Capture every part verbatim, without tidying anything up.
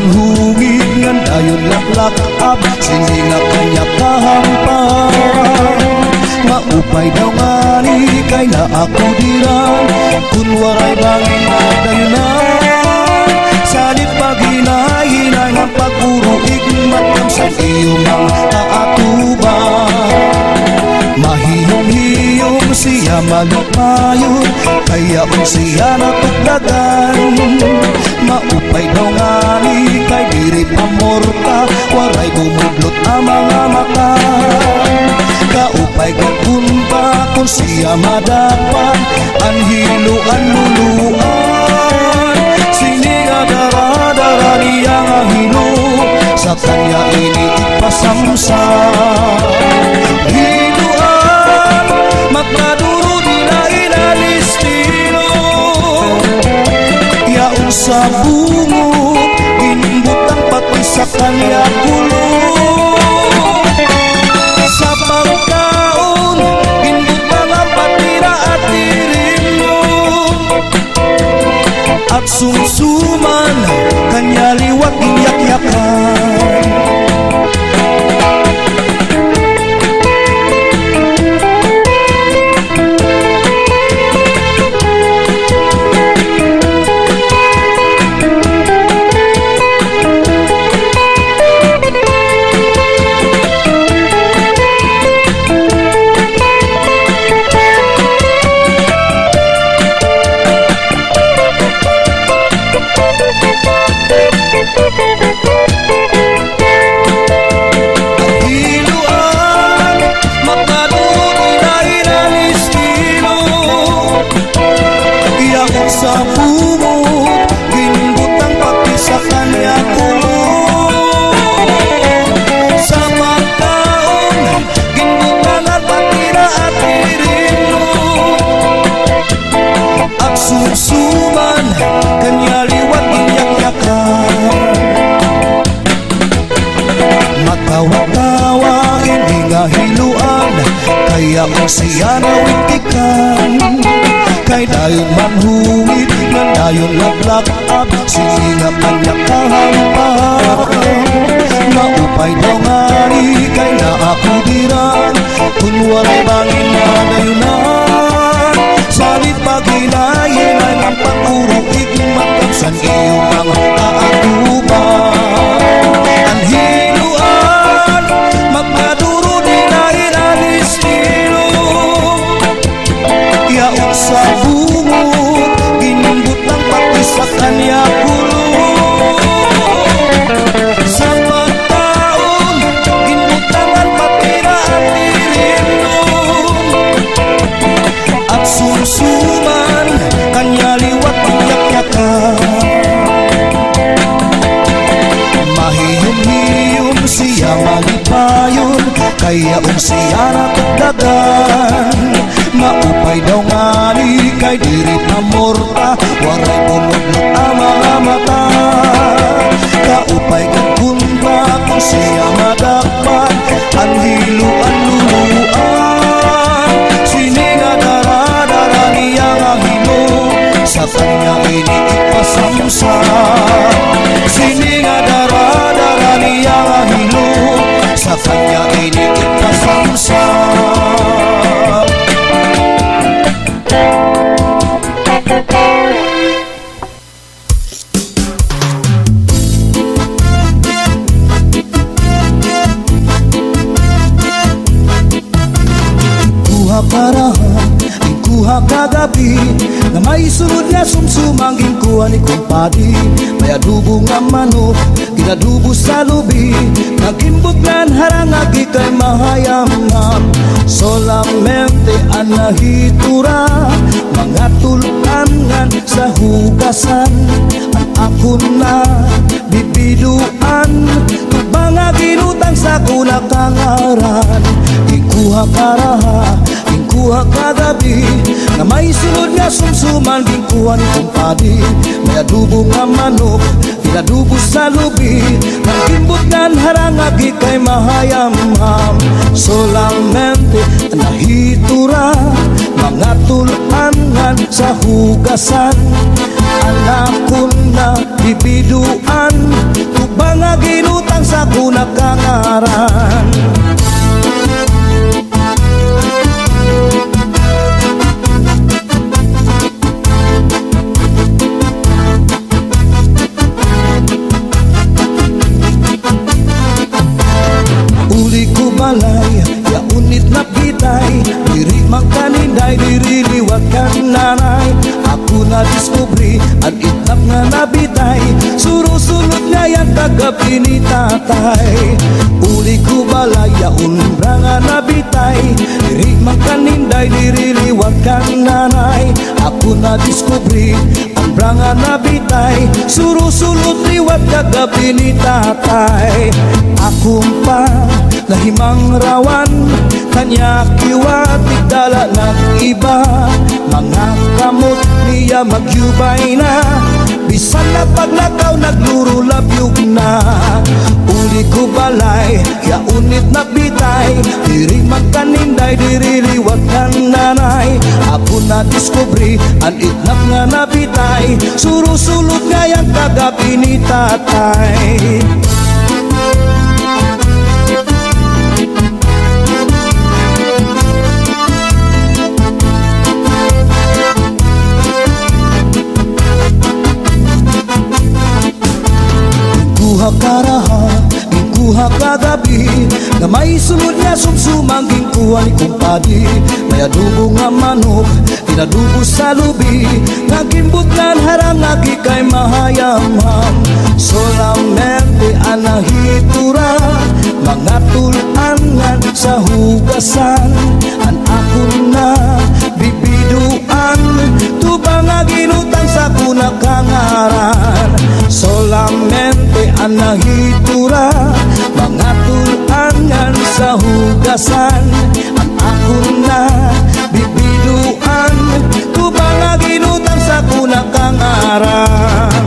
Hungit ngan dayon laklak abot sini nga kanya kahampar. upay daw nga ni kay na ako dirang kun waray bangin magdayunan salit paghinay-hinay ng pagpuro igmat ng sa iyong kaatuban mahiyong-hiyong siya malupayong kaya kung siya natuglagan maupay daw nga ni kay diri pamorta waray bumublot ang mga mata kaupay kapunta kung siya madapan ang hiluan luluan sinigadara-dara niya nga hilu sa kanya ini ipasamsa hiluan magmaduro di na inalistino yaong sa bungo inbutang pati sa kanya gulo at sumsuman kanya liwat iyak-yakan susuman kanya liwat iyak-yakan matawa-tawa hindi nga hiluan kaya kung siya nawitikan kay dayon manhuwit na dayon naglakat sige nga panyakahampahan maupay daw nga ni kay naakudiran kung walay bangin na dayunan salit paghilayin ay nampagurukig matapsan iyong mga kaatuban ang hiluan magmaduro di na inalistilo yaot sa bungot ginumbot ng pati sa kanya kulo sa pagtaon ginutangan pati na sumsuman kanya liwat iyak-yakan mahiyom-hiyom siya malipayon kaya kung siya natagdagan maupay daw nga ni kay diri pamorta waray bumublot ang mga mata kaupay kagunpa kung siya madakpan ang hiluan luluan sinigadara sa kanya ini ipasamsa sini nga dara-dara niya nga hilo sa kanya ini ipasamsa kuha parahan ay kuha kagabi na may sunod na sumsumang ginkuha ni kumpadi may adubo nga manok ginadubo sa lubi nagimbog ng harangagi kay mahayamap solamente ang nahitura mga tulpangan sa hugasan at ako na bibiluan tubang nga ginutang sa kunakangaran ikuha karaha kuha kagabi na may sunod nga sumsuman ginkuha ni kumpadi may adubo nga manok ginadubo sa lubi ng imbot ng harangagi kay mahayamham solamente nahitura mga tulangan sa hugasan anak ko na bibiduan tubang nga ginutang sa kunakangaran tay uliku balaya undangan abitai diri makan indai diri liwatkan nanai aku nadis kubri undangan abitai suruh sulut liwat jaga bini tatai aku empat lahimang rawan tanya kiwat tidaklah nak iba mangak kamut niya magyubaina bisa dapat na kau nagluru labyugna uli ku balay ya unit na bitay diri makan inday diri liwat ng nanay apo na diskubri an itnap nga na bitay suru sulut nga yang kagabi ni tatay karaha ikuha kagabi gamay sulutnya sumsumangking kuha ni kumpadi maya dugo nga manok tinadugo sa lubi nagimbut nan harang lagi kay mahayamham solamente anahitura mga tulangan sa hugasan an akun na bibiduan tubang aginutang sa kunakangaran solamente anahitura mangatul angan sa hugasan ang akong na bibiduan tubang aginutang sa kunakangaran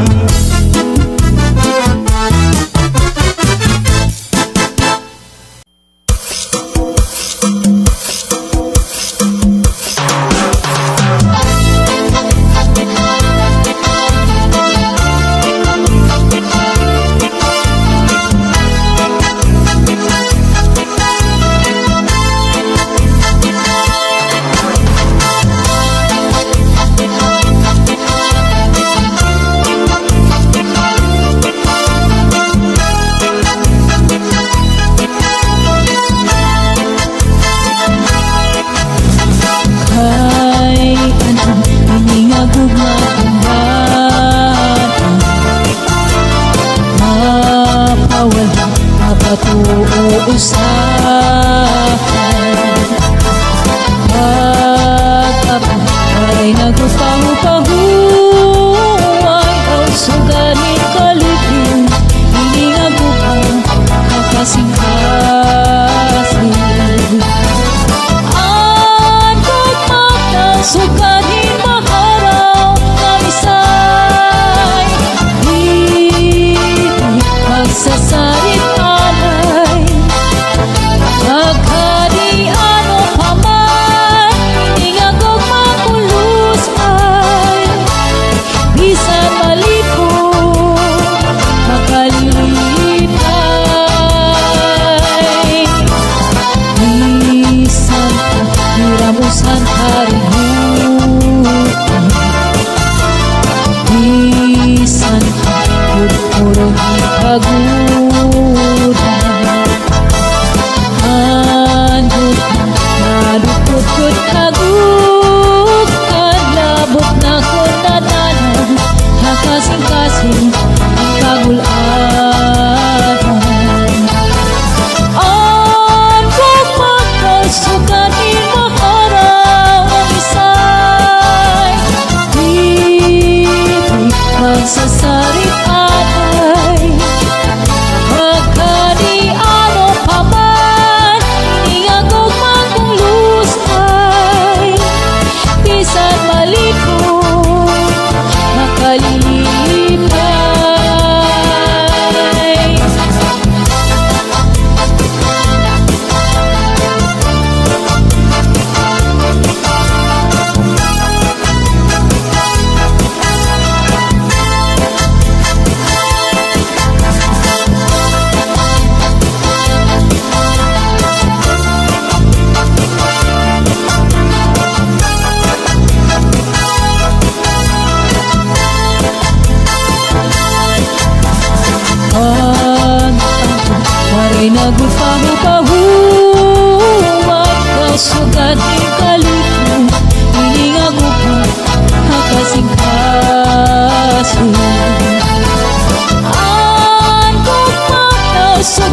so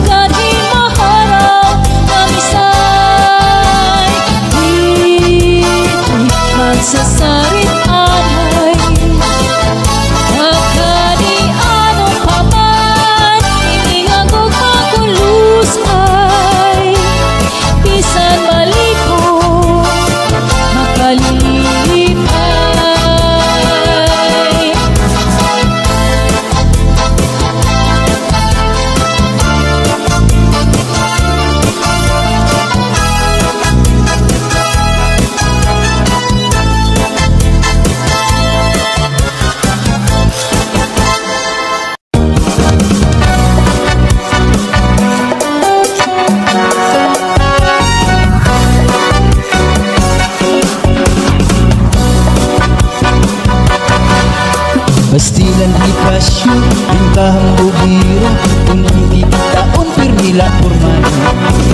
Pastilan ipasyo, bintang bubiro, kung hindi taon, pirmila kurman.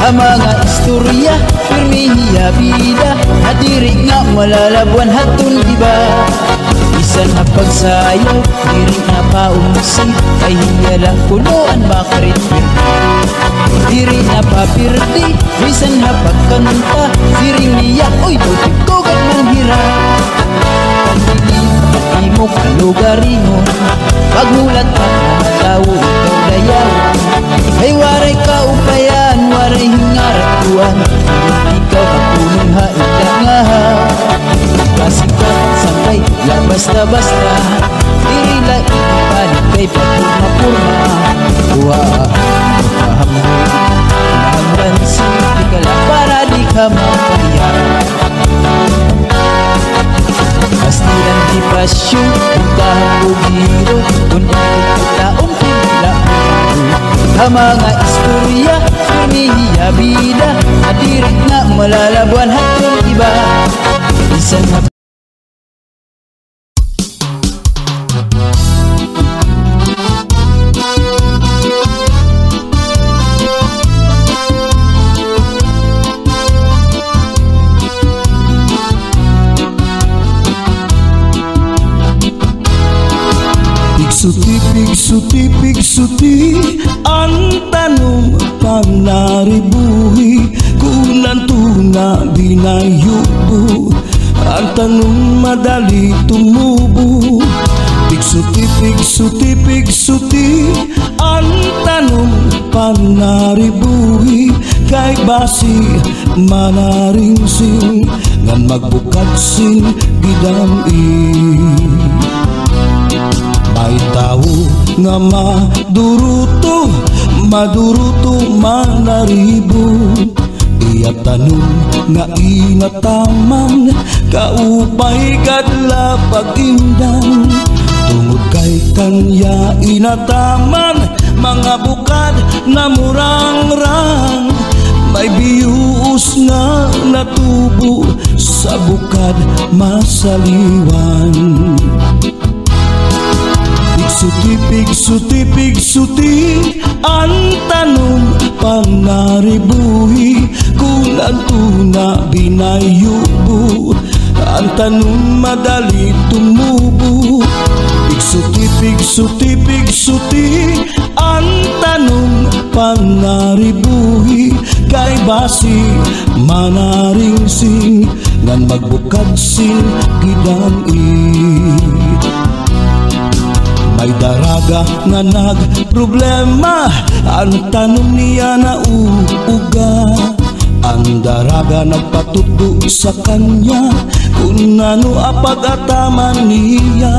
Ang mga istorya, pirmihiya bida, at diri nga malalabuan hatun iba. Isan na pagsayaw, diri na paumsay, ay hiyalang kuloan makarit diri na papirdi, bisan na pagkanta, diri niya, oy, butik tugat ng hirap. Di mo kalugaringon, pagmulat pa ng tao, ikaw dayaw. Ay waray kaupayaan, waray hingaratuan, ikaw kapunong hailangahaw. Pasikat, sampay, lang basta-basta, diri lang ikipanig kay papurma-purma. Wow, mahamon, mahamon, simpi ka lang para di ka mapahiyak. Pastilan di pasyo, puntahan ko giro, kung ikot taong pinila ang mga istorya, pinihiya bida, at direk na malalabuan hatong iba. Isan na Pigsuti, pigsuti, pigsuti, ang tanong pang naribuhi, kung nantuna binayubo, ang tanong madali tumubo. Pigsuti, pigsuti, pigsuti, ang tanong pang naribuhi, kay basi manaringsing, ngan magbukatsin gidaming. May tao nga maduruto, maduruto manaribo. Iya tanong nga inataman, kaupay kadla pagindang. Tungod kay kanya inataman, mga bukad na murangrang. May bius nga natubo, sa bukad masaliwan. Pigsuti, pigsuti, pigsuti, ang tanong pang naribuhi, kung nantuna binayubo, ang tanong madali tumubo. Pigsuti, pigsuti, pigsuti, ang tanong pang naribuhi, kay basi manaringsing, ngan magbukadsin gidamit. May daraga nga nagproblema, ang tanong niya na uuga. Ang daraga nagpatuto sa kanya, kung ano apagataman niya.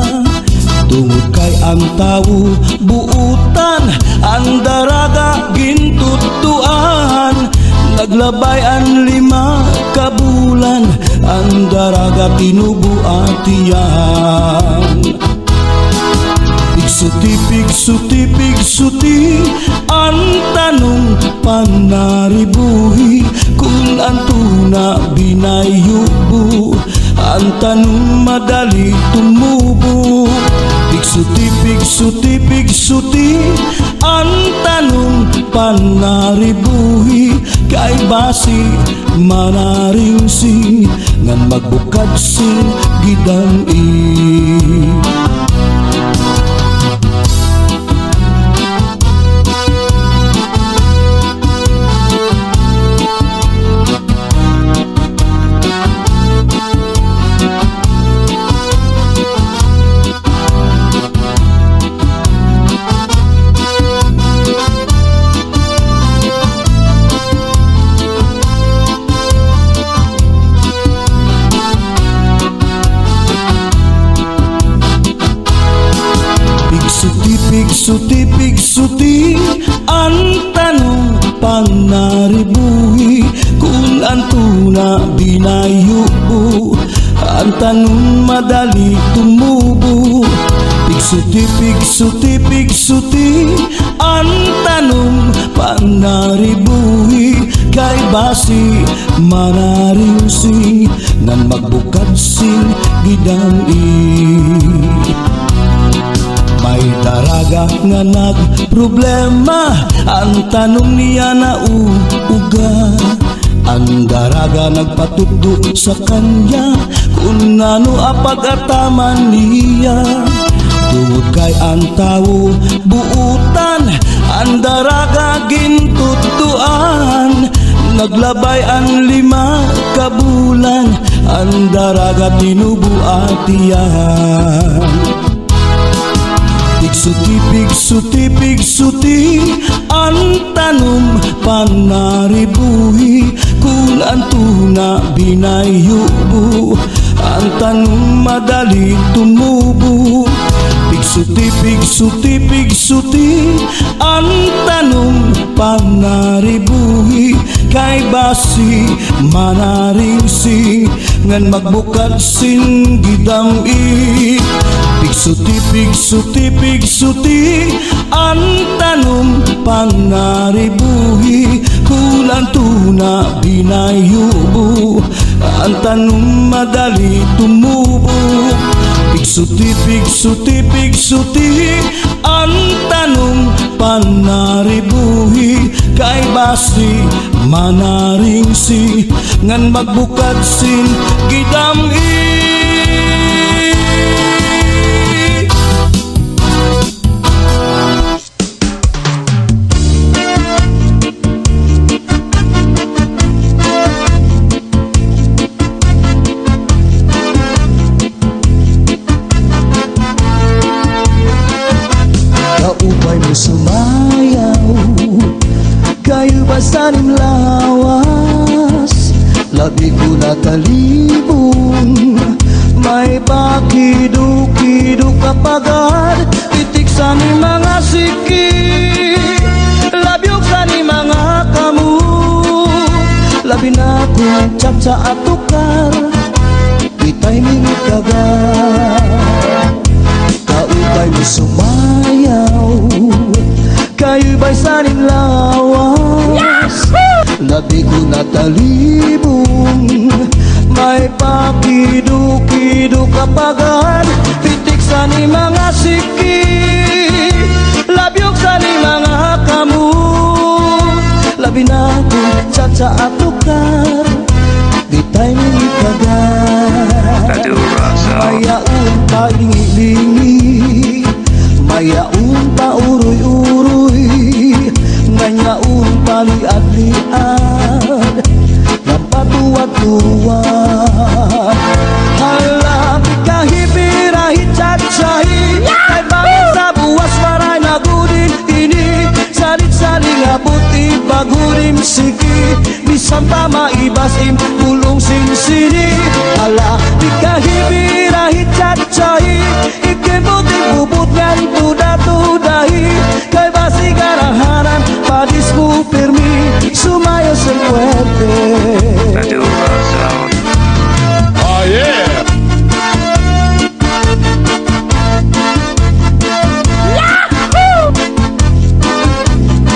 Tungod kay ang tao buutan, ang daraga gintutuan. Naglabay ang lima kabulan, ang daraga tinubuatian. Pigsuti, pigsuti, pigsuti, ang tanong panaribuhi, kung antuna binayubo, ang tanong madali tumubo. Pigsuti, pigsuti, pigsuti, ang tanong panaribuhi, kay basi manaringsing, ngan magbukadsing gidamit. Pigsuti, pigsuti, ang tanong pang naribuhi, kung antuna binayubo, ang tanong madali tumubo. Pigsuti, pigsuti, pigsuti, ang tanong pang naribuhi, kay basi manaringsing, ngan magbukadsing gidamit. May daraga nga nagproblema, ang tanong niya na uuga. Ang daraga nagpatugdo sa kanya kung ano apagataman niya. Tungod kay ang tao buutan, ang daraga gintutuan. Naglabay ang lima kabulan, ang daraga tinubuatian. Pigsuti, pigsuti, pigsuti, ang tanong panaribuhi, kung ang tuna binayubo, ang tanong madali tumubo. Pigsuti, pigsuti, pigsuti, ang tanong panaribuhi, kay basi manaringsing, ngan magbukat sin gidamig. Pigsuti, pigsuti, pigsuti, ang tanong panaribuhi, kulang tuna binayubo, ang tanong madali tumubo. Pigsuti, pigsuti, pigsuti, ang tanong panaribuhi, kay basi manaringsi, ngan magbukat sin gidamig. Sanim lawas, labi ko na talibong, may pakiduk-iduk kapagad, titik sa ni mga siki, labiok sa ni mga kamu, labi na kong Chacha at tukar, di timing kaga, kaubay mo sumayaw, kayubay sa ni lawas. Labi ko na talibong, may pakiduk-iduk kapagad, titik sa ni mga siki, labiok sa ni mga kamu, labi na kong Chacha at tukar, di tayo ni kagad. Mayaon pa lingi-lingi, mayaon pa uroy-uroy, ngayon paliad-liad, napatuwad-tuwad. Hala, pikahi, birahi, chachahi, ay bangin sa buwas, maray na gudin ini, sarit-saring abuti, bagurim siki, bisan tama ibasim, pulong sinsini. Hala, pikahi, birahi, chachahi, ikimutin bubut ngan tuda-tudahi, kay basi garahanan, padis mo pirmi, sumayo sa kwete. Oh yeah! Yahoo!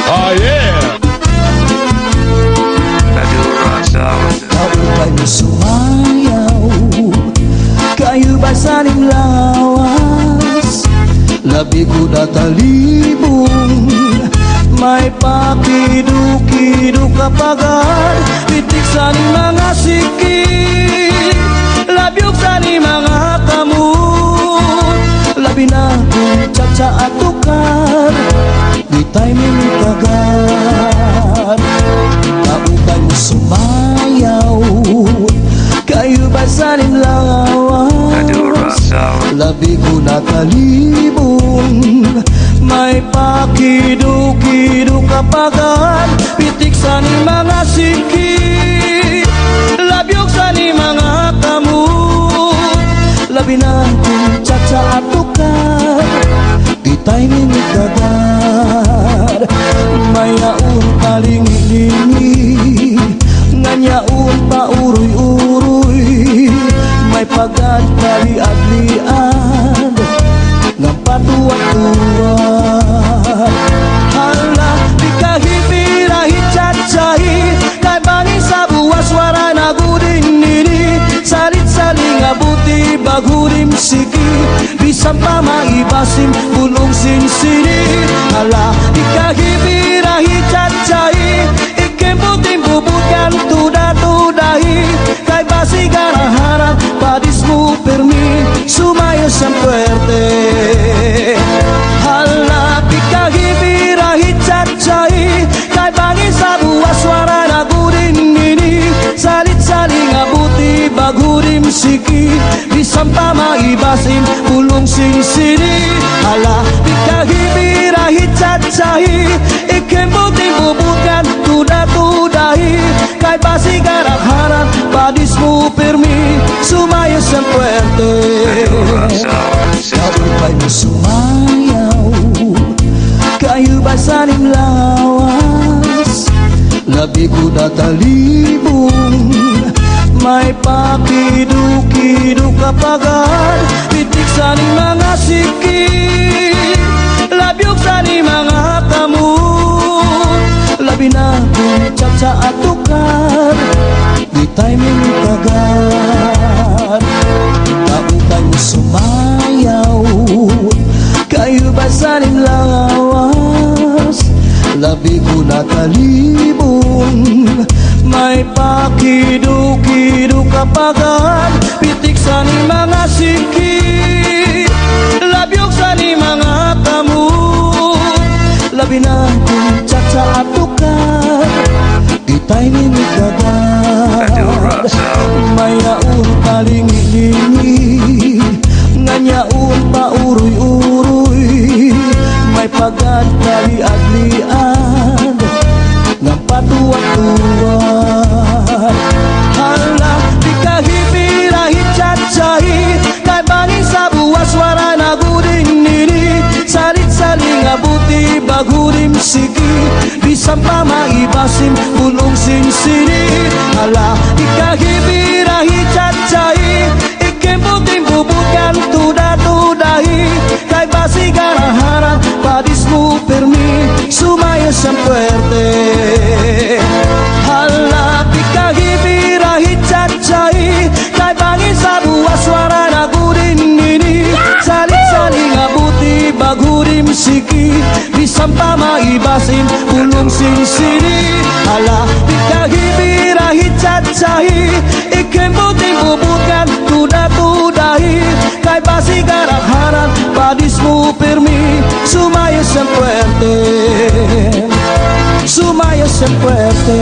Oh yeah! Kaubay mo sumayaw, kayubay sa ning lawas, labi ko na talibong, may pakiduk-iduk kapagad, titik sa ni mga siki, labiok sa ni mga kamu, labi na kong Chacha at tukar, di timing kagad. Kaubay mo sumayaw, kayubay sa ni lawas, labi ko na talibong, may pakiduk-iduk kapagad, pitik sa ni mga siki, labiok sa ni mga kamu, labi na kong Chacha at tukar, di timing kagad. Mayaon pa lingi-lingi, nganyaon pa uroy-uroy, may pagad paliad-liad, ng patuwad-tuwad. Hala, pikahi, birahi, chachahi, kay bangin sa buwas, waray na gudin nini, salit-saling abuti, bagurim siki, Bisa mamai basim bulung sing sini ala pikahi birahi cacai ikem puting bubukan tuda-tudahi kai basi gara harap padismu permi sumayo sempuerte ala pikahi birahi cacai kai bani sabua suara nagurin ini salit-saling abuti bagurim siki bisa mamai basim bulung sing sini ala pikahi birahi cacai ikem puting bubukan tuda-tudahi kai basi gara harap padismu permi sumayo sempuerte kabu pai sumayau kayu basanim lawas labi kuda talibung mai papi dukiduk kapagan titik sani mangasiki labiuk sani mangatamu labinaku caca atukar di timing kagar kabukayu sumayau kayu basanim lawas labiku natalibun mai pakidu-kidu kapagan pitik sani mangasiki labiok sani mangatamu labinaku caca atukar di timing kagar maya un paling ini nganya un pa urui-urui mai pagan kali adlian nampak tua-tua hala pikahi birahi cacai kai bani sabua suara nagurin ini salit-saling abuti bagurim siki disampamai basim bulung sing sini hala pikahi birahi cacai ikem puting bubukan tuda-tudahi kai basi gara harap padismu permi sumaya sempuerte hala pikahi birahi cacai kai bangi sabua suara nagurin ini salit-saling abuti bagurim siki disampamai basim bulung sing sini hala pikahi birahi cacai ikem puting bubukan tuda-tudahi kai basi garap harap padismu permi sumayo sempuerte sumayo sempuerte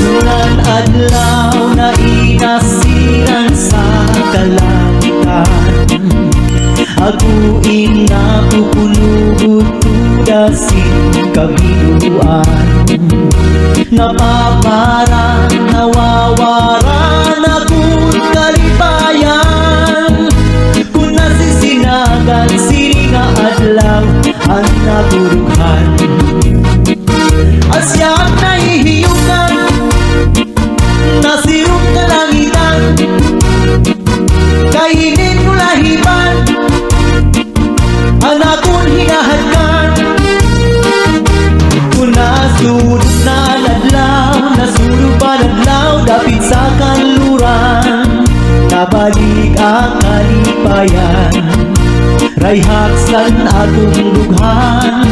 Tulan adlaw na inasiran sa kalamitan aku ina upulubut kasih kabiluan napaparan nawawaran akong kalibayan kung nasisinagan sininga adlaw ang naburuhan asyak naihiyukan nasirong kalangitan kainin mo lahiban ang akong hinahadkan nasulod na nadlaw, nasulod pa nadlaw, dapit sa kanluran nabalik ang kalipayan raihaksan akong lughan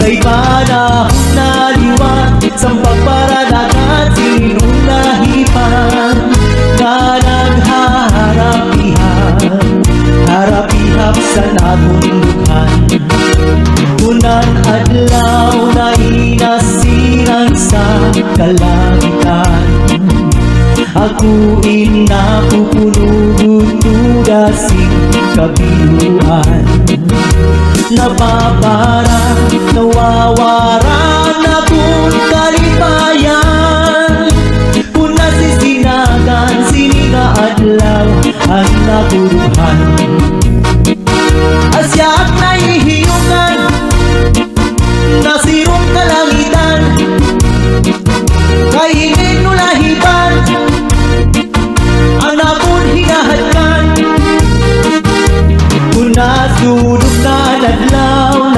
kay panahon na liwat sa pagparadagan sinong nahipan na naghaharapihan harapihap sa akong lughan tunan adlaw na inasiran sa kalamitan ako inapupunugod tugasing kabiluan napaparan nawawaran akong kalibayan kung nasisinagan sininga adlaw ang naburuhan asyak naihiyukan nasirong kalangitan kainin nulahiban ang napon hinahatkan kung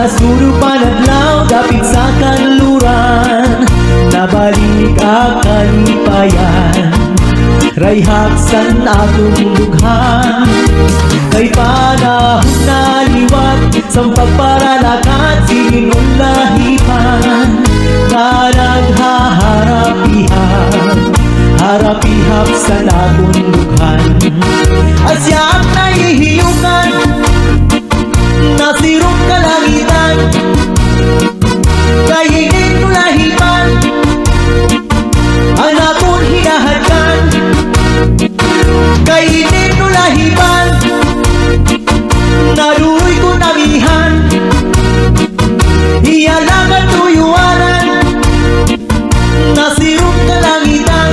Nasurupan adlaw dapit sa kanluran, nabalik akan payan, raihaksan atong lughan. Kay panahon na liwat sa pagparalakat, sige mong lahipan na naghaharapihan, harapihap sa atong lughan. Asyak na ihiyukan, nasirong kalangitan, kayigin mo lahipan ang akong hinahadkan, kayigin mo lahipan naruhoy ko namihan, iyalang at tuyuanan, nasirong kalangitan,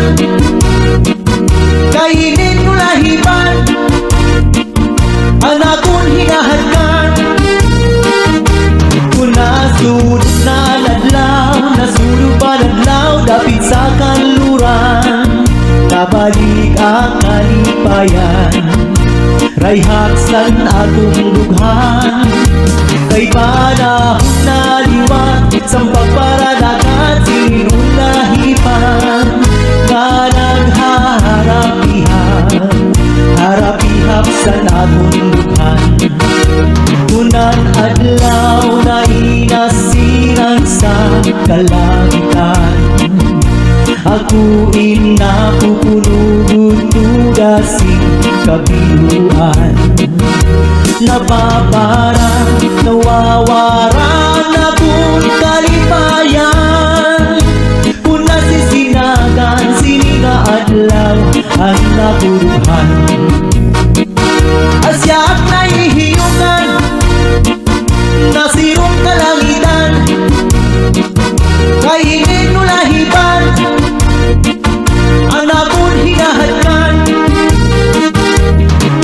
kayigin mo lahipan ang akong hinahadkan. Nasud na nadlaw, nasulog pa nadlaw, dapit sa kanluran, nabalik ang kalipayan, raihaksan atong lughan. Kay panahon na liwat, sang pagparalakat, sinong lahipan na naghaharapihan, harapihap sa atong lughan. Unang adlaw na inasirang sa kalangitan, ako inapupunugod tugasing kabiluan. Napaparang nawawaran akong kalipayan, kung nasisinagan sininga adlaw ang napuruhan. Asyak na ihiyukan, nasirong kalangitan, kainin mo lahipan ang akong hinahadkan.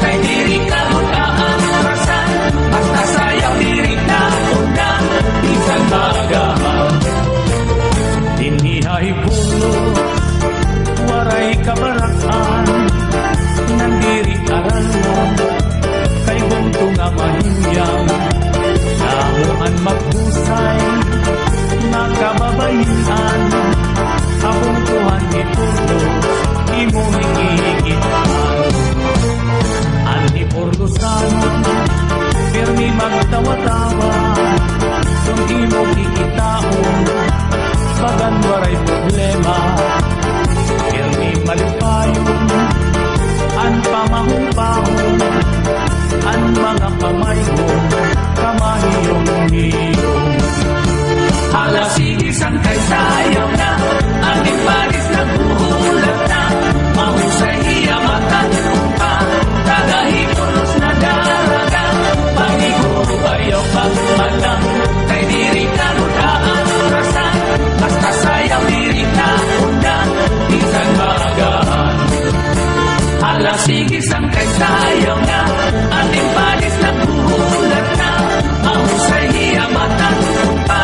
kay diri ka mag-aamurasan, basta sayaw diri na una, isang maagahan. Dinihay pulo, waray kabarakan, nandiri aral mo, kay bunto nga mahinyang, namuan magpusay, nakababayian, kabuntuhan ni pulo, imuning iigitan. Anhi kurlusan, pirmi magtawa-tawa, kung imong ikitaon, bagan waray problema, pirmi malipayon, ang pamahal. Sige sang kay sayang na ating panis ng buhulat na mahusay hiyamatan pa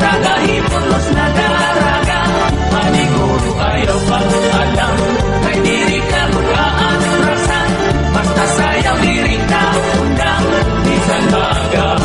tagahipulos na daraga paniguro ayaw pang alam kay diri ka magkaatrasan basta sayaw diri na undang isang bagaan.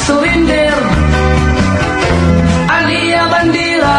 Surrender, alia bandera.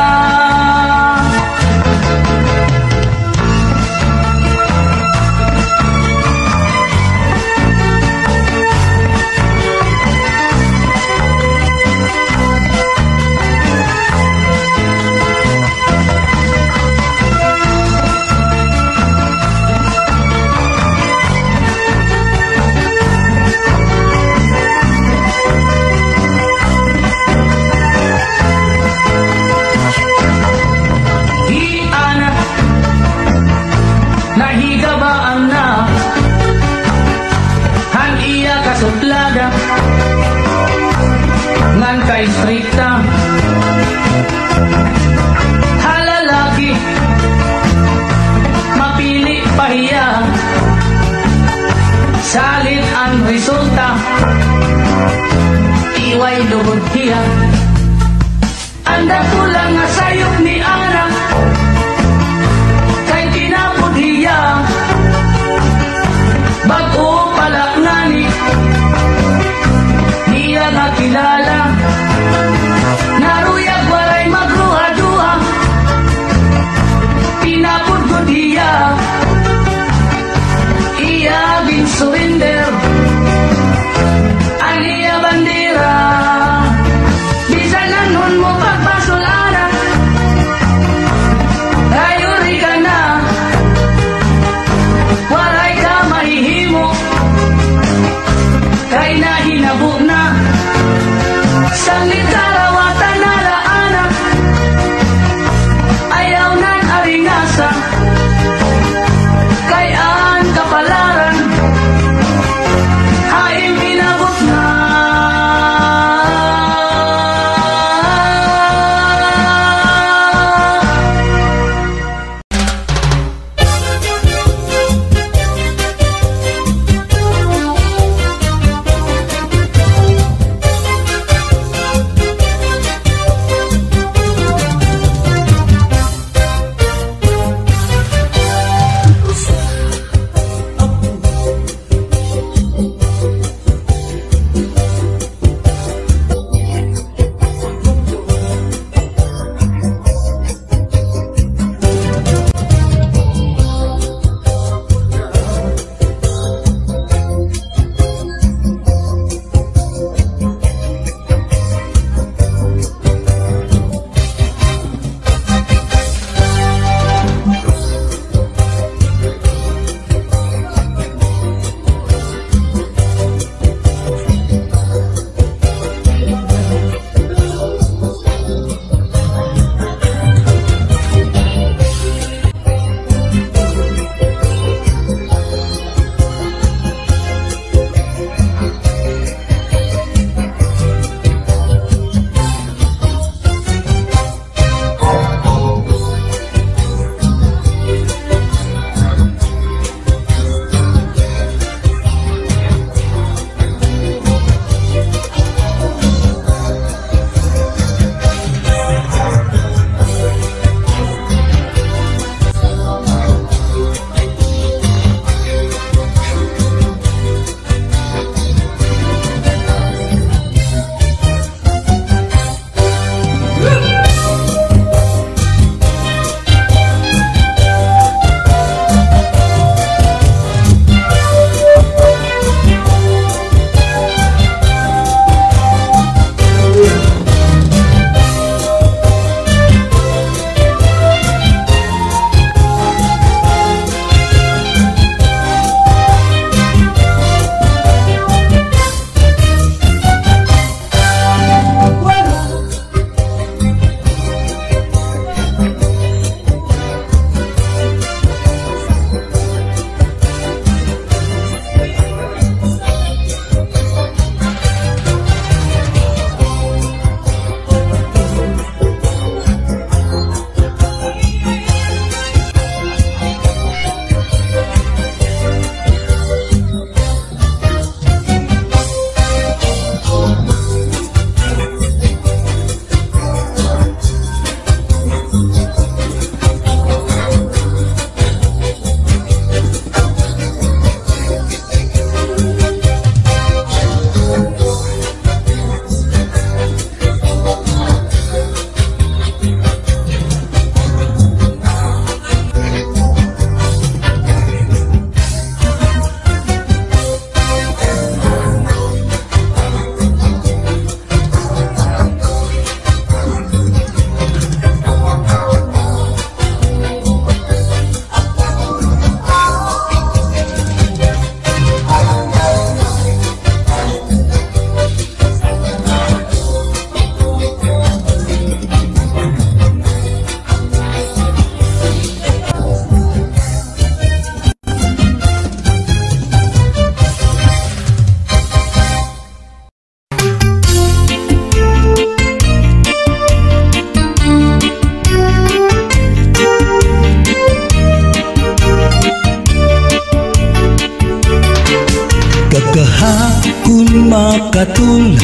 makatul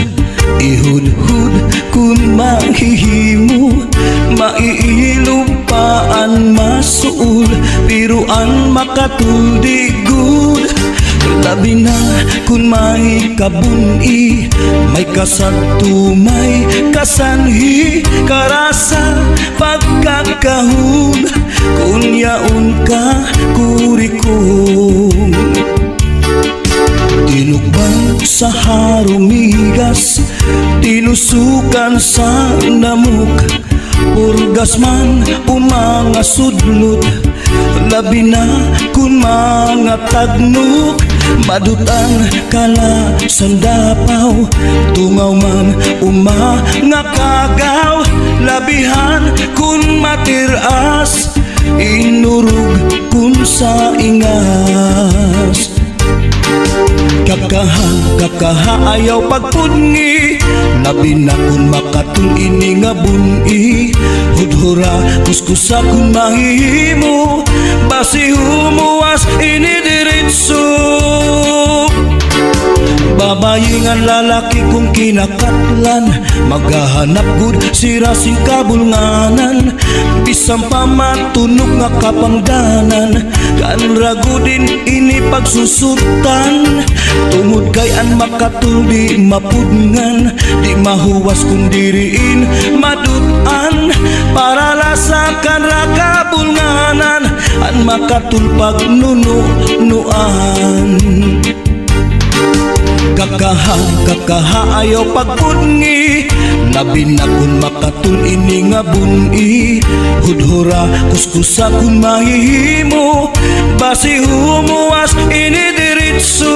ihud-hud kun manghihimu maiilupaan masul piruan makatul digud labina kun mai kabuni mai kasatu mai kasanhi karasa pagkakahun kun yaun ka kurikum tinukbang sa harumigas tinusukan sa namuk purgasman umanga sudlut labina kun mga tagnuk madutan kala sandapaw tungaw man uma ngakagaw labihan kun matiras inurug kun sa ingas kakaha kakaha ayaw pagpudni labina kun makatul ini nga buni hudhura kuskusa kun mahihimu basi humuwas ini diritsu babayingan lalaki kung kinakatlan maghahanap gud sira sing kabulnganan bisang pamatunok nga kapangdanan kan ragudin ini pagsusutan tungod kay an makatul di mapudngan di mahuwas kun diriin madutan para lasakan ra kabulnganan an makatul pagnunuan kakaha kakaha ayaw pagpudni labina kun makatul ini nga buni hudhura kuskusa kun mahihimu basi humuwas ini diritsu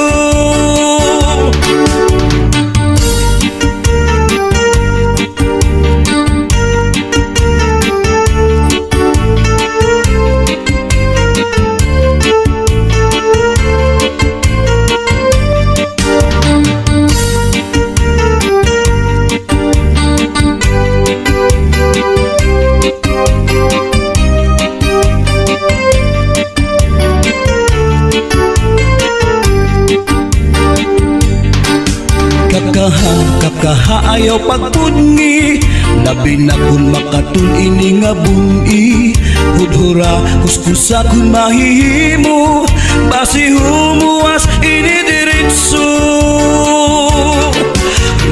kakaha ayaw pagpudni labina kun makatul ini nga buni hudhura kuskusa kun mahihimu basi humuwas ini diritsu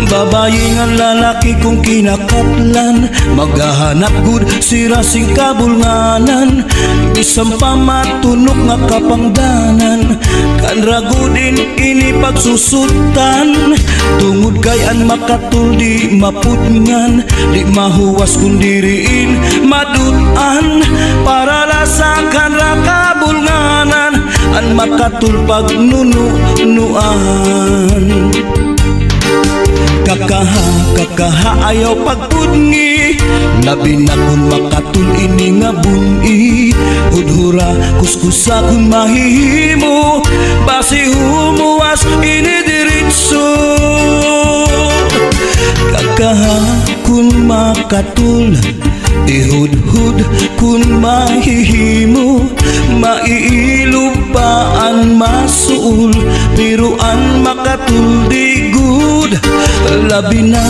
babayingan lalaki kung kinakatlan maghahanap gud sira sing kabulnganan bisang pamatunok nga kapangdanan kan ragudin ini pagsusutan tungod kay an makatul di mapudngan di mahuwas kun diriin madutan para lasakan ra kabulnganan an makatul pagnunuan kakaha kakaha ayaw pagpudni labina kun makatul ini nga buni hudhura kuskusa kun mahihimu basi humuwas ini diritsu kakaha kun makatul ihudhud kun mahihimu maiilupaan masul piruan makatul digud labina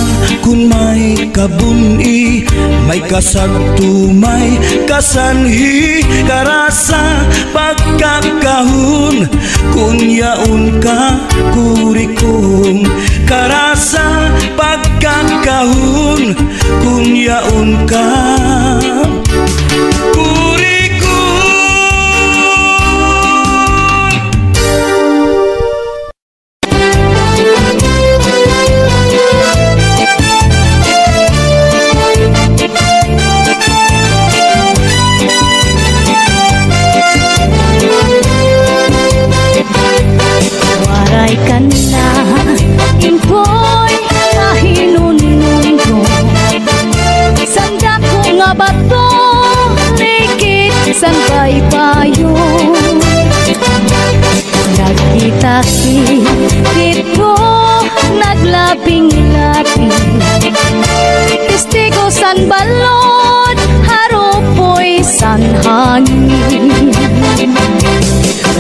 kun may kabuni may kasatu may kasanhi karasa pagkakahun kun yaun ka kurikum karasa pagkakahun kun yaun ka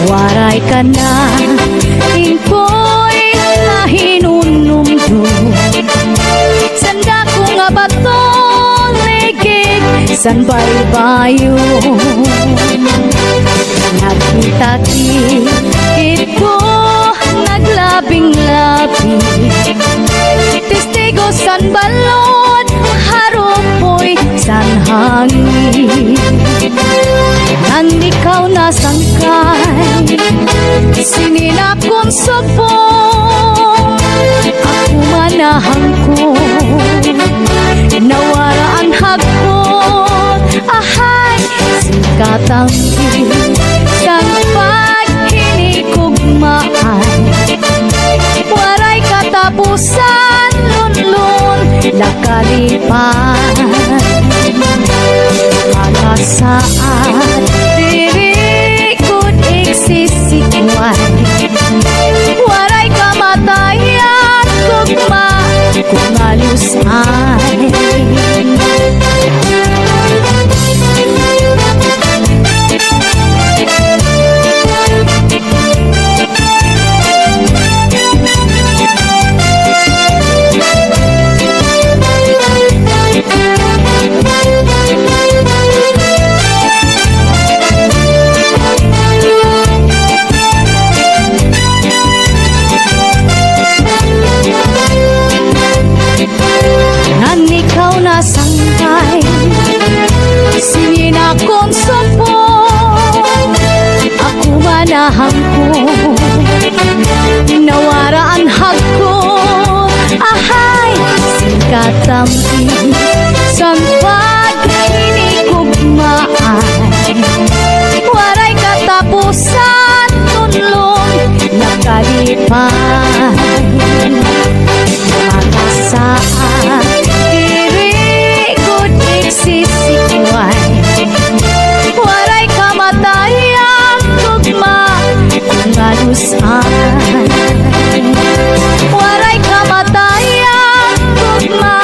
waray ka na, ingko'y nahinunumdum Sanbay bayo nagtakit ko, naglabing-labing testigo san balon, harupoy san hangin. Nang ikaw nasangkay, sininap kong subong, ako manahang ko, nawara ang hagpon. Ahay, sikatangin, sang pagkinikugmaan, waray katapusan, lunlun, nakalipan. Para saan diri ko't iksisikuan, waray kamatayan, kugma, kumalusan. Katampi sa pagkinikugmaan, waray katapusan, tunlong nakalipan. Para saan diri ko't iksisikuan, waray kamatayan, tugma, kumalusan. Waray kamatayan, tugma,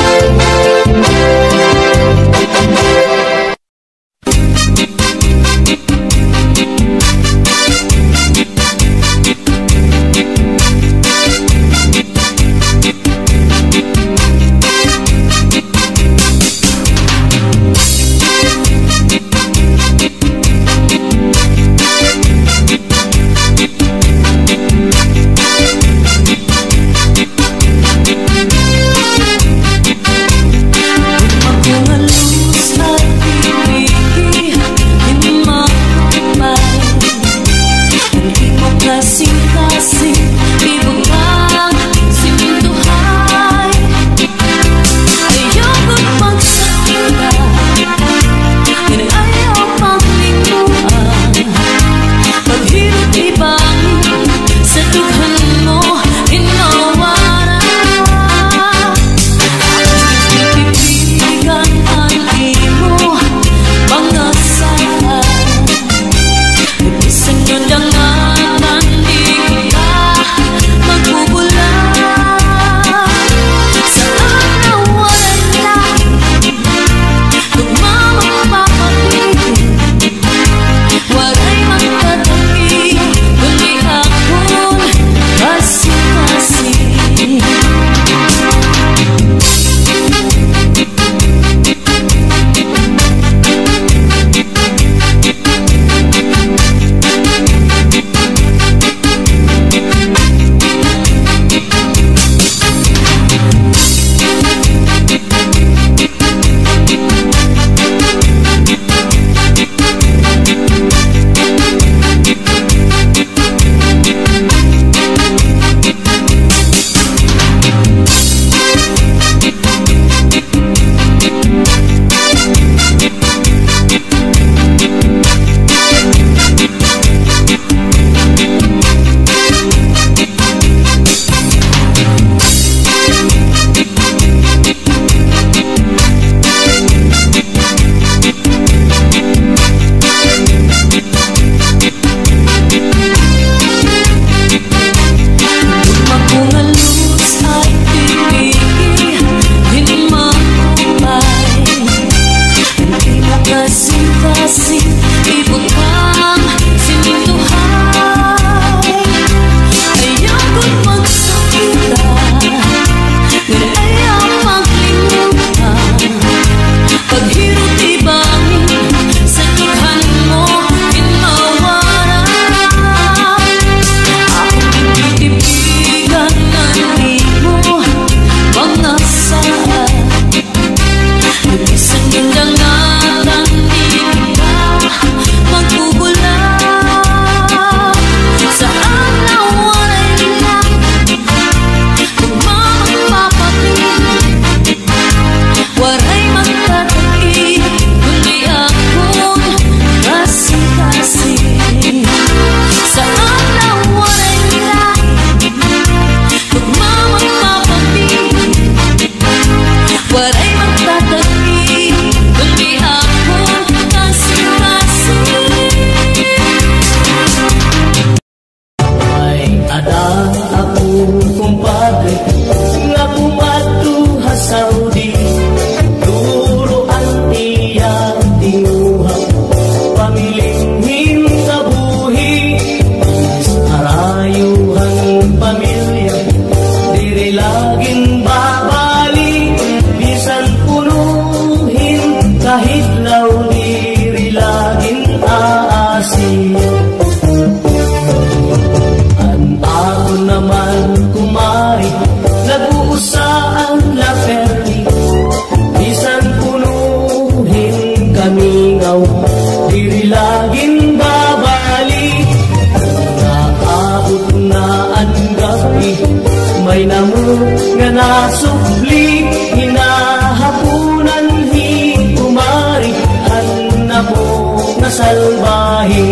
salbahe.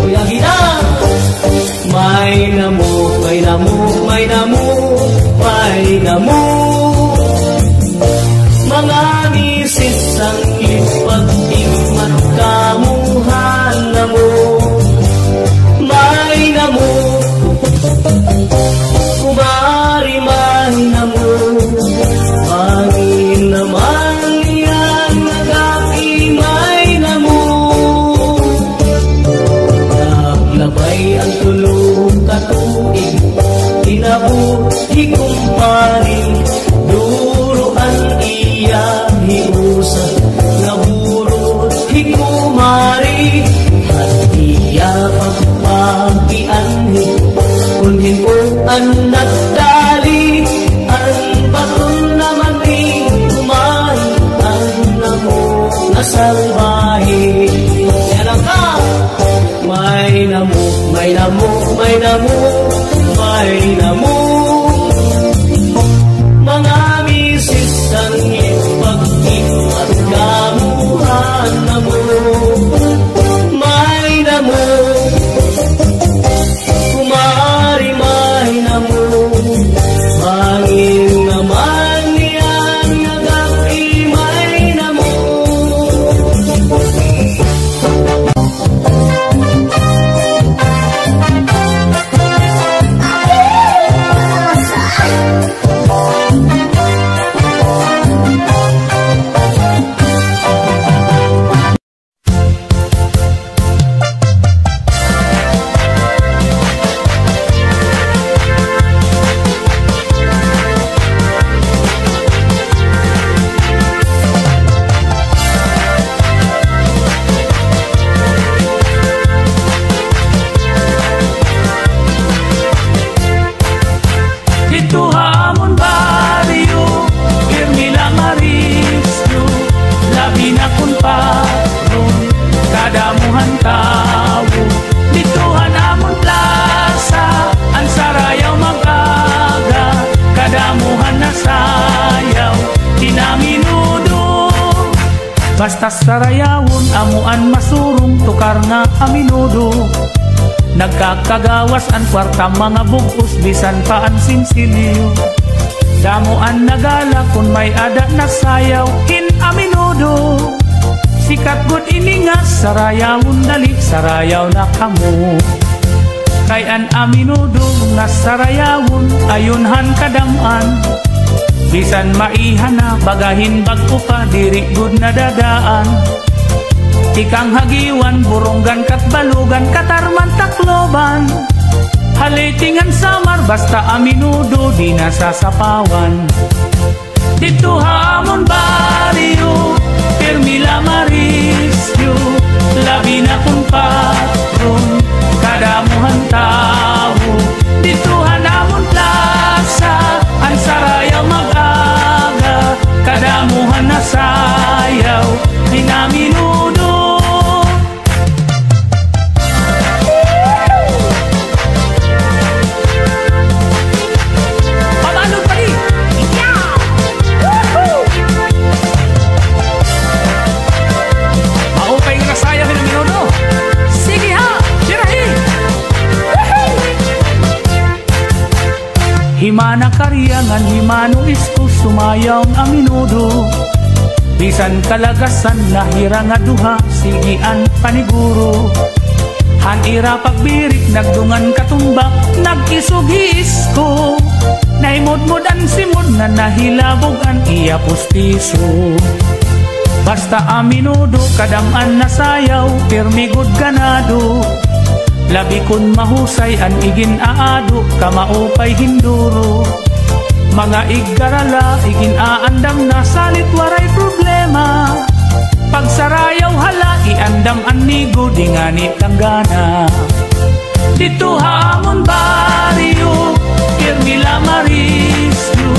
Kuya Gina, may namuk, may namuk, may namuk, may namuk. Mga misis ang ipagtigmat kamuhan namuk, may namuk. Kumari man namuk, pangin naman. Ikumpari duruan iya hiusa naburo hikumari at iya pagpagian kun himuan nagdali ang batun naman ikuman ang namo nasalbahe. Yan ang ka may namo, may namo, may namo, may namo. Basta sarayawon, amuan masurong, tukar na aminudo. Nagkakagawas ang kwarta mga bukos, bisan pa ang sinsiliyo. Damuan nagala kung may ada na sayaw, in aminudo. Sikat good iningas, sarayawon dalik, sarayaw na kamo. Kay an aminudo, nga sarayawon, ayunhan kadaman. Bisan maihana, bagahin bago pa, diri good na dadaan. Ikang hagiwan, burunggan katbalugan, katarman takloban. Halitingan samar, basta aminudo, di nasasapawan. Dito hamon barrio, pirmila marisyo, labi na kung patron, kadamuhan tao. Dito hanamon plaza, ang sarayaw mag-aga, kadamuhan na sayaw, di namin uno. Pag-anod pa rin! Yeah! Woohoo! Maupay na sayaw, di namin uno. Sige ha! Birahi! Himana karyangan, himano isko, sumayaw aminudo. Bisan kalagasan, nahira nga duha, sigian paniguro. Hanira pagbirik, nagdungan katumbak, nag-isugi isko. Naimod-modan simod na nahilabogan, iya pustiso. Basta aminudo, kadaman na sayaw, pirmigod ganado. Labi kun mahusay ang igin-aado, kamaupay hinduro. Mga igarala, igin-aandam na salit waray problema. Pagsarayaw hala, iandam ang nigo, di nga nitanggana. Dito hamon barrio, kirmila marisyo,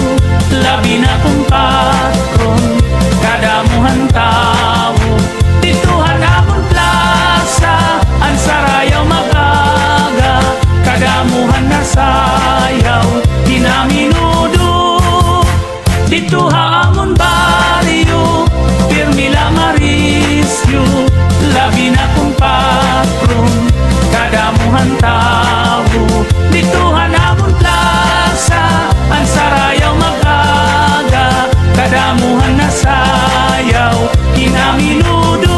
labi na kong patron, kadamuhan tao. Dito hanamon plaza, ang sarayaw mag-aga, kadamuhan na sayaw, di naminudo. Dito hamon barrio, pirmila marisyo, labina kong patron, kadamuhan tao, dituhan amon plaza, ang sarayaw magaga, kadamuhan na sayaw, kinaminudo.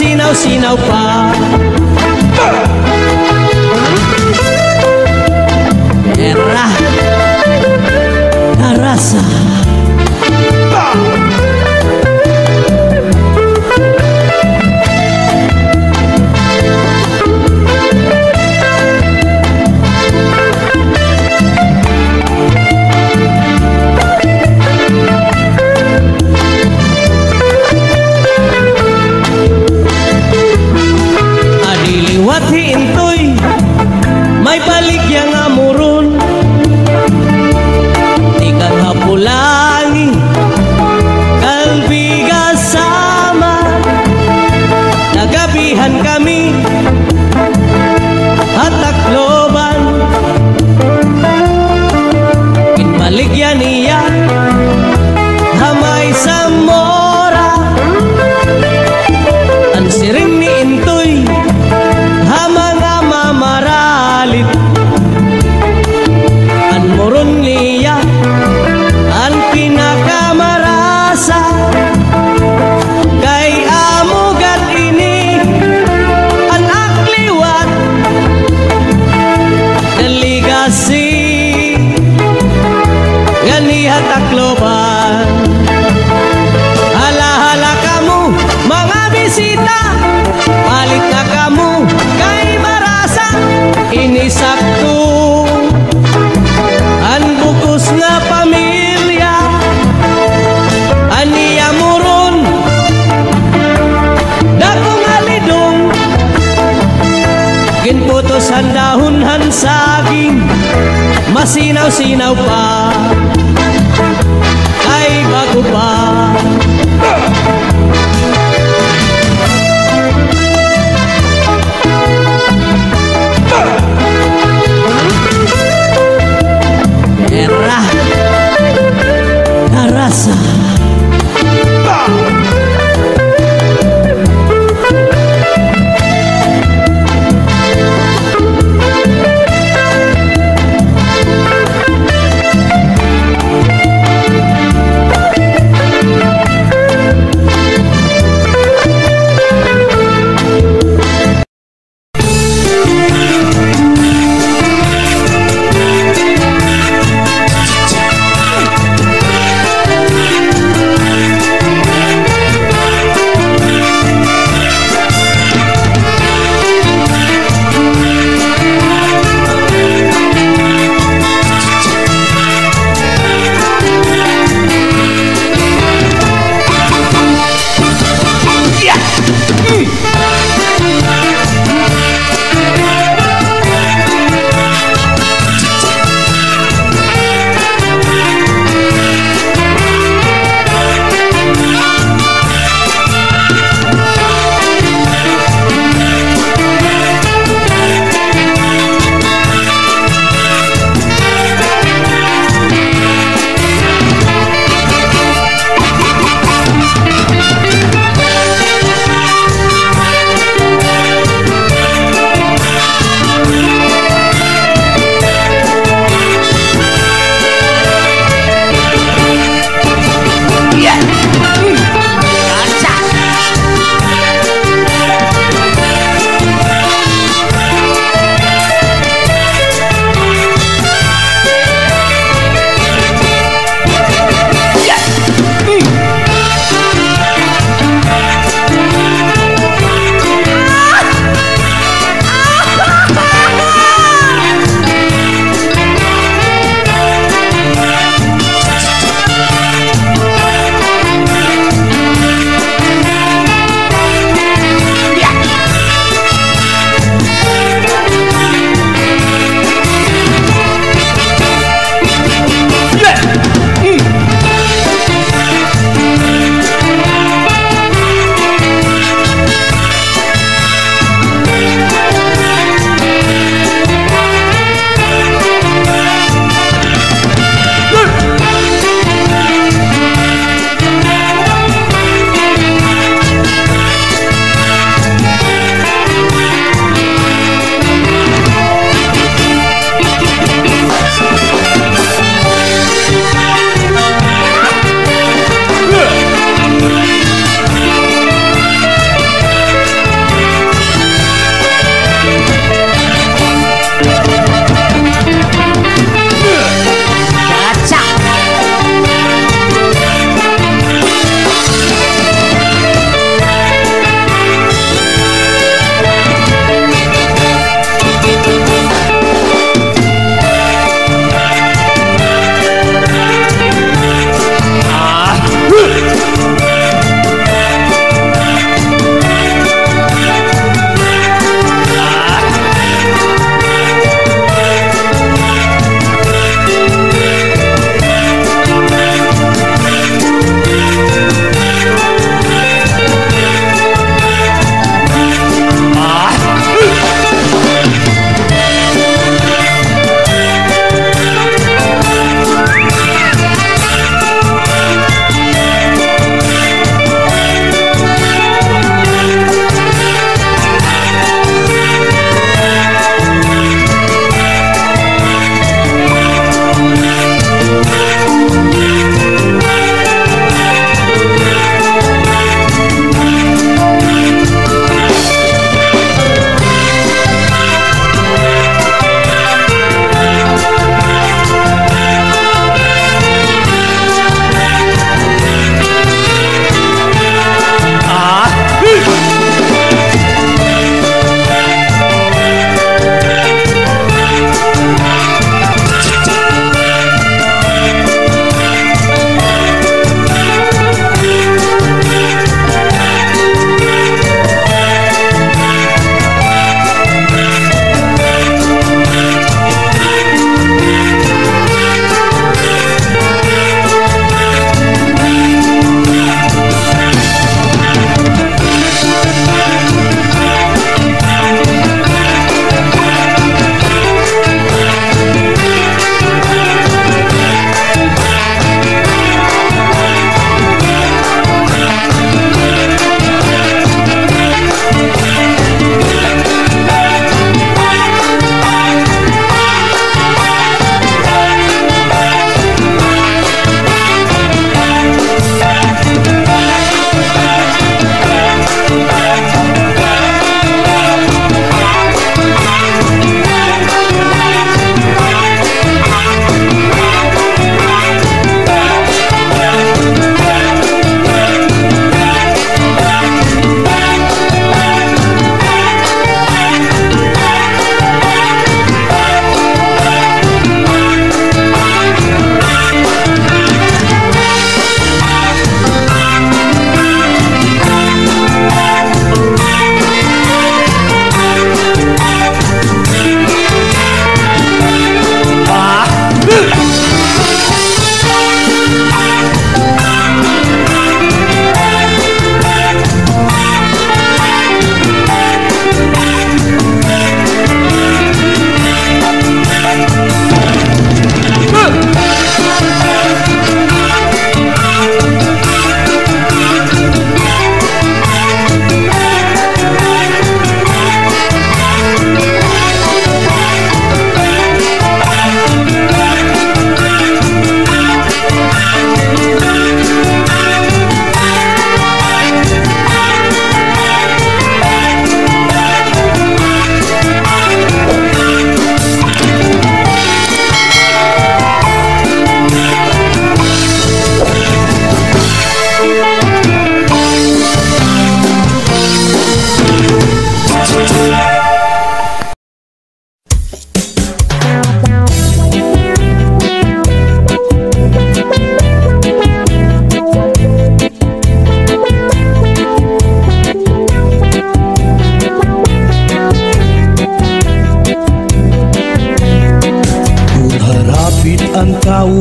Sinaw-sinaw pa Era Narasa saging masinaw-sinaw pa kay bago pa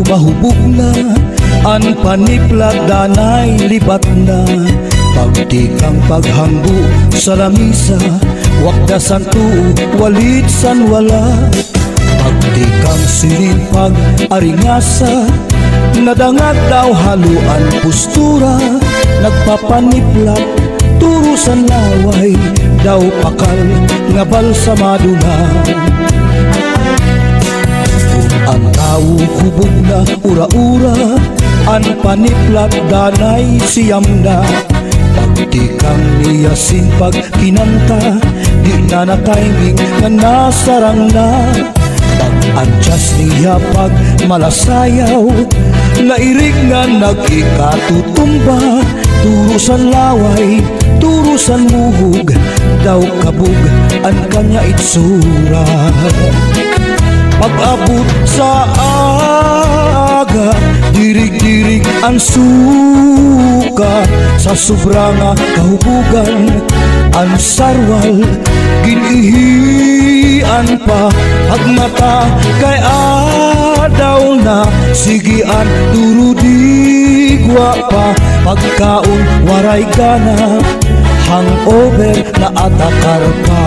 pahubog na, an paniplag danay lipat na. Pagdi kang paghambu sa lamisa, wakda san tuo, walit san wala. Pagdi kang silipag aringasa, nadangat daw haluan postura. Nagpapaniplag, turo sa laway, daw pakal, nga balsamado na. Ang tao hubog na ura-ura, ang paniplat danay siyam na. Pagtikang niyasin pag kinanta, di na na timing na nasarang na. Pag-adyas niya pag malasayaw, nairig nga nagikatutumba. Turusan laway, turusan muhug, daw kabug ang kanya itsura. Pag-abot sa aga, dirig-dirig ang suka. Sa sobra nga kahubugan, ang sarwal ginihian pa. Pagmata kay adaw na, sigian turudigwa pa. Pagkaon waray gana, hangover na atakar pa.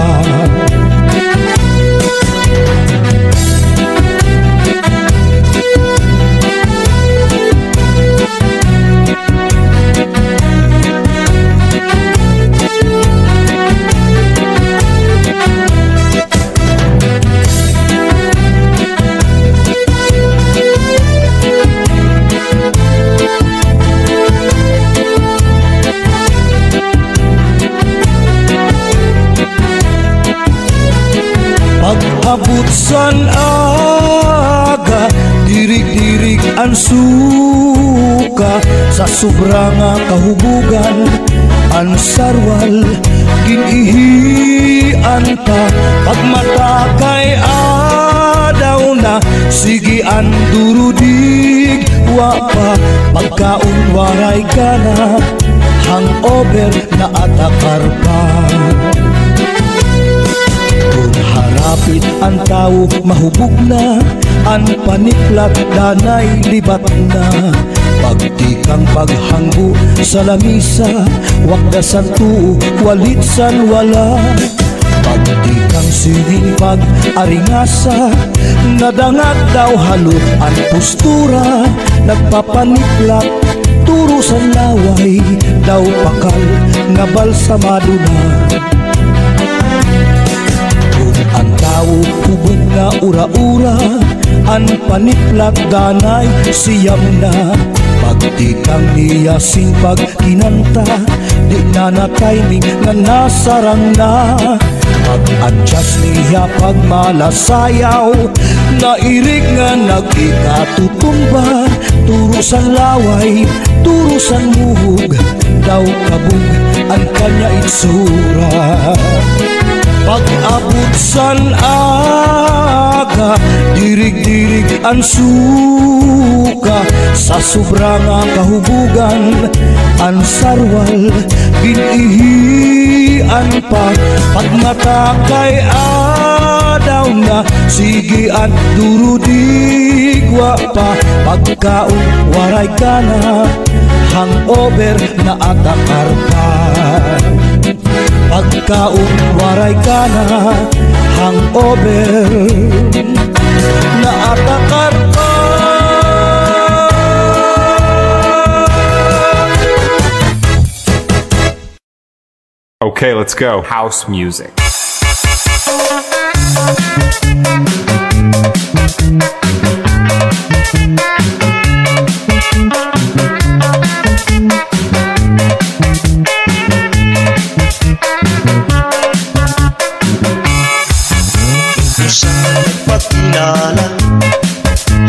Abutsan aga, dirig-dirig ang suka. Sa sobra nga kahubugan, ang sarwal ginihian pa. Pagmata kay adaw na, sigian durudig wapa. Pagkaon waray ka na, hangover na atakar pa. Kapit ang tao mahubog na, ang paniplat danay libat na. Pagtikang paghanggo sa lamisa, wakda san tuo, walit san wala. Pagtikang sining pag-aringasa, nadangat daw halot ang postura. Nagpapaniplat, turo sa laway, daw pakal nga balsamado na. Ang tao hubog na ura-ura, ang paniplat danay siyam na. Pagtikang niyasing pag kinanta, di na na timing na nasarang na. Pag-adyas niya pag malasayaw, nairig nga nagikatutumba. Turusan laway, turusan muhug, daw kabug ang kanya itsura. Pag-abot san aga, dirig-dirig ang suka. Sa sobra nga kahubugan, ang sarwal ginihian pa. Pagmata kay adaw na, sigian durudigwa pa. Pagkaon waray ka na, hangover na atakar pa. Pagkaon waray ka na, hangover na atakar pa. Okay, let's go. House music.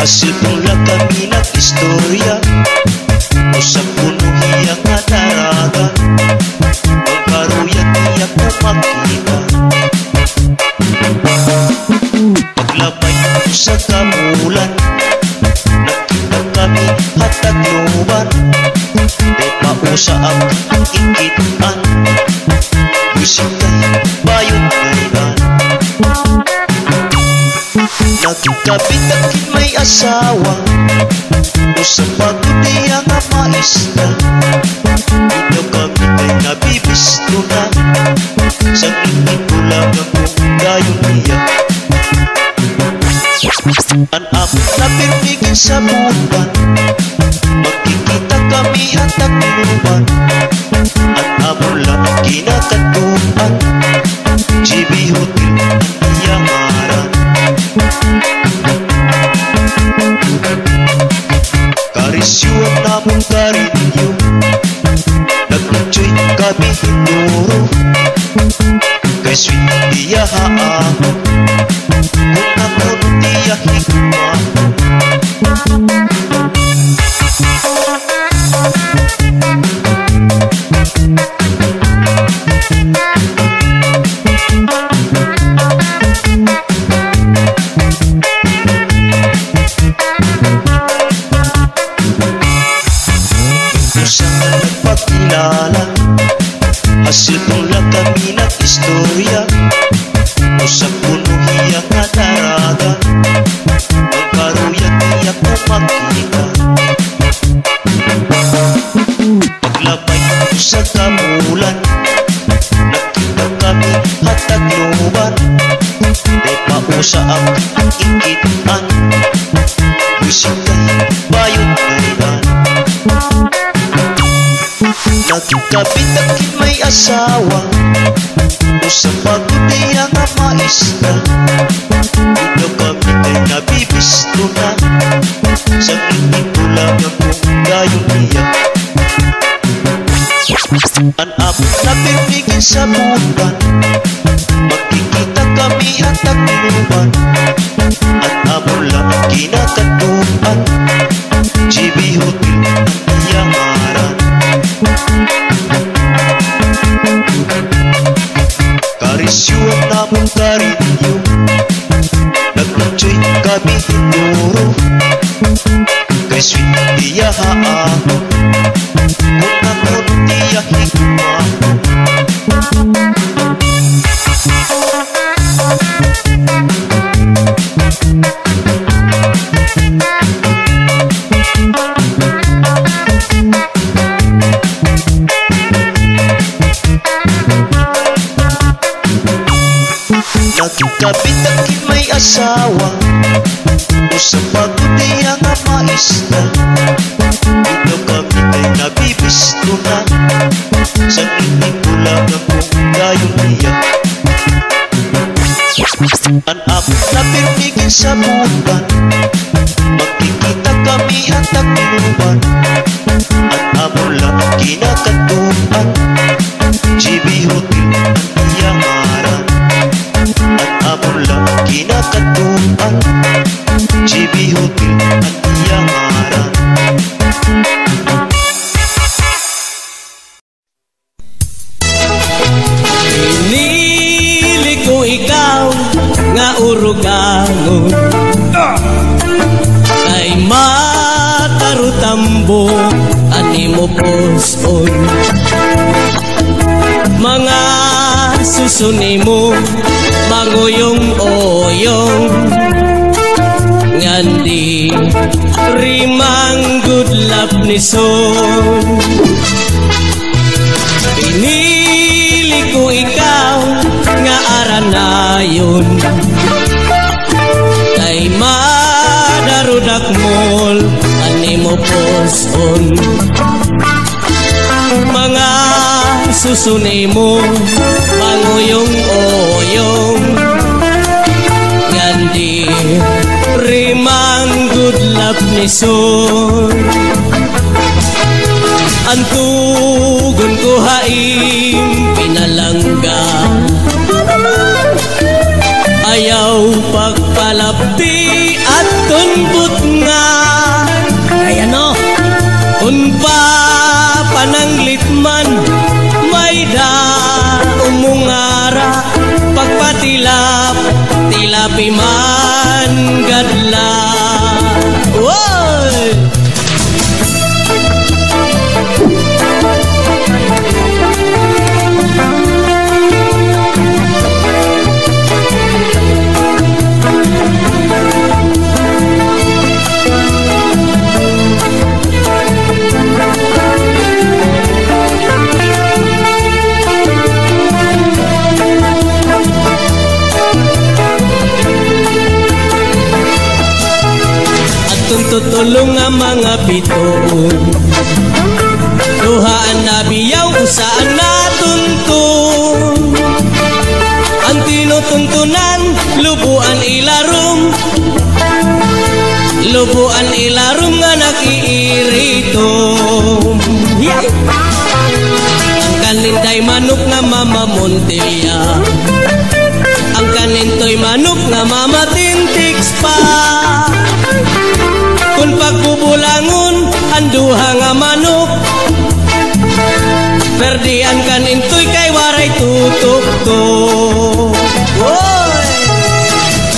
Hasil mula kami ng istorya, usap puno hiyak na daraga, magkaroyat hiyak na makita. Paglabay ko sa kamulan, nakita kami at agluban. May pausaak ang ikitan, isip kayo bayot na ilan. Kapit-kapit may asawa, usang pagkuti ang amais na. Ikaw kami kay nabibisto na, sa hindi ko lang ako kayo niya. Ang akot na pinigin sa buwan, magkikita kami at nagluban. At amon lang ang kinakatuan, G B Hotel at Ayamara. Karisyo at namon karinyo, nag-enjoy kami hinuro. Kay sweet diya haamo, kung ako diya higmamo. Hasil mula kami nag-istorya, usap puno hiyak na taraga, magkaruyak hiyak na makita. Paglabay ko sa kamulan, nakita kami at nagluban. Di pa usa ang ikitan, wisip kayo bayot gaitan. Nagkapit-kapit may asawa, usang pagkuti ang amais na. Ikaw kami kay nabibisto na, sa hindi ko lang ako kayo niya. Ang abot na pinigin sa buwan, magkikita kami at nagluban. At amon lang ang kinakatuan, G B Hotel at Ayamara. Karisyo at namon karinyo, nag-enjoy kami hinuro. Kay sweet diya haamo, kung ako diya higmamo. Kapit-kapit may asawa, usang pagkuti ang amais na. Ikaw kami kay nabibisto na, sa hindi ko lang ako kayo niya. Ang abot na pinigin sa buwan, magkikita kami at nagluban. At amon lang ang kinakatuan, G B Hotel at Ayamara. Amon lang ang kinakatuan, G B Hotel at Ayamara. Pinili ko ikaw nga urugangon, ay matarutambo animo poson. Mga susuni mo mangoyong-oyong, ngandi rimang gudlap ni son. Pinili ko ikaw nga aranayon, kay madarudak mol animo poson. Mga susuni mo manguyong-oyong, ngandi rimang gudlap ni son. Ang tugon ko haing pinalangga, ayaw pagpalapti at tunbut nga. Kaya no, kung papananglit man may daumungara, pagpatilap tilapi man gadla. Woy! tutulong ang mga bituon. Duha ang nabiyaw usa ang natuntun. Ang tinutuntunan lubuan ilarom, lubuan ilarom nga nakiirito. Yeah. Ang kaninday manok nga mama Monteria, ang kanintoy manok nga mama Tintiks pa. Kung pagbubulangon ang duha nga manok, perdian kanintoy kay waray tutok-tok.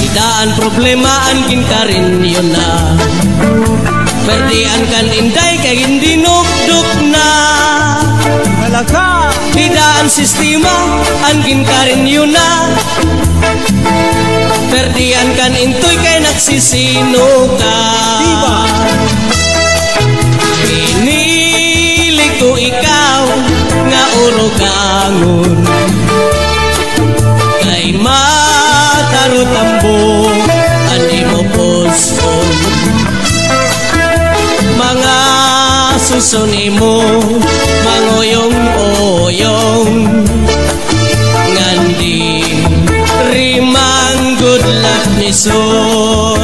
Idaan problema ang kinkarin yun na, perdian kaninday kay hindi nukduk na. Didaan sistema ang kinkarin yun na, perdian kanintoy kay nagsisino ka. Pinili ko ikaw nga urogangon, kay matarutambo ani mo pospon. Mga susuni mo mangoyong-oyong, ngandi rimang good luck ni son.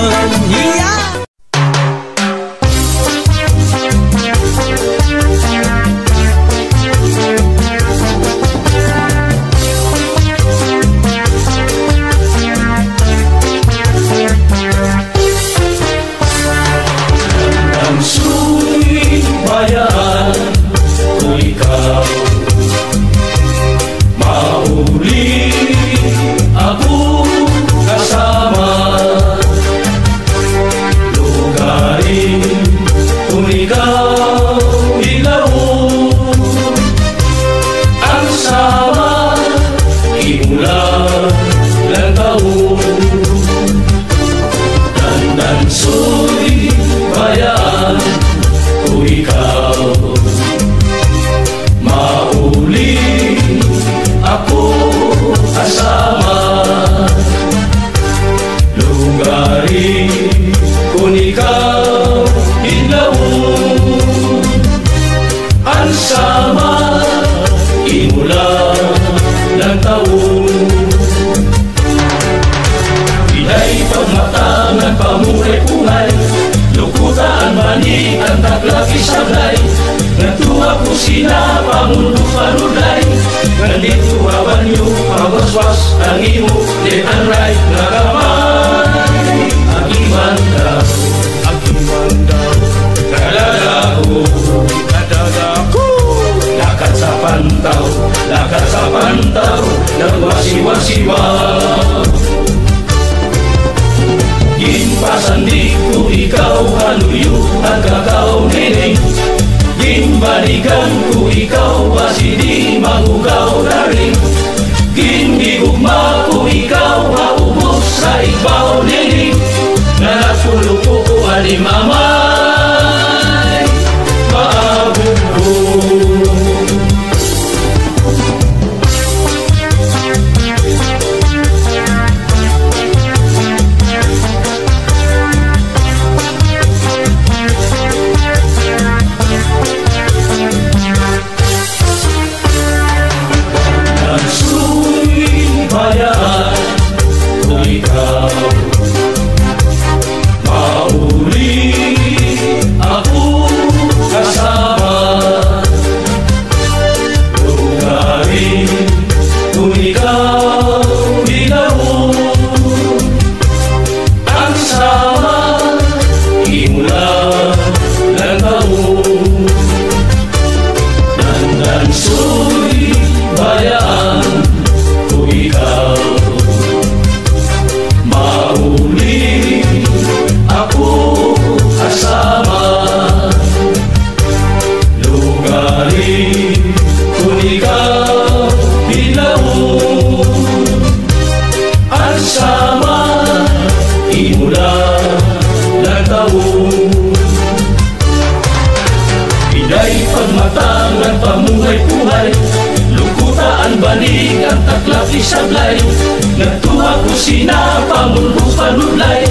Nagtuha kusina, pamulbo, panulay,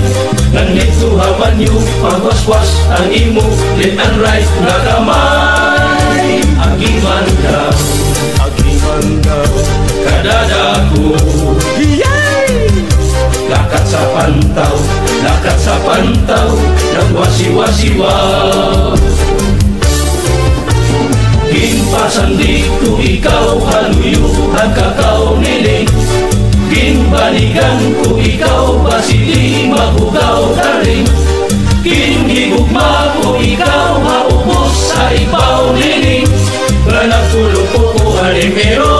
nang need to have on you. Pag waswas ang imo, let and right na kamay. Agiman daw, agiman daw, kadadako. Lakat sa pantaw, lakat sa pantaw, nagwasiwasiwaw. Ginpasan dito ikaw haluyo, nagkakaw niling. Kin baniganku ikaw pasili mahugaw taring. Kin gibugma ko ikaw maubos sa ipaw nining. Ranagulog ko ko halimero.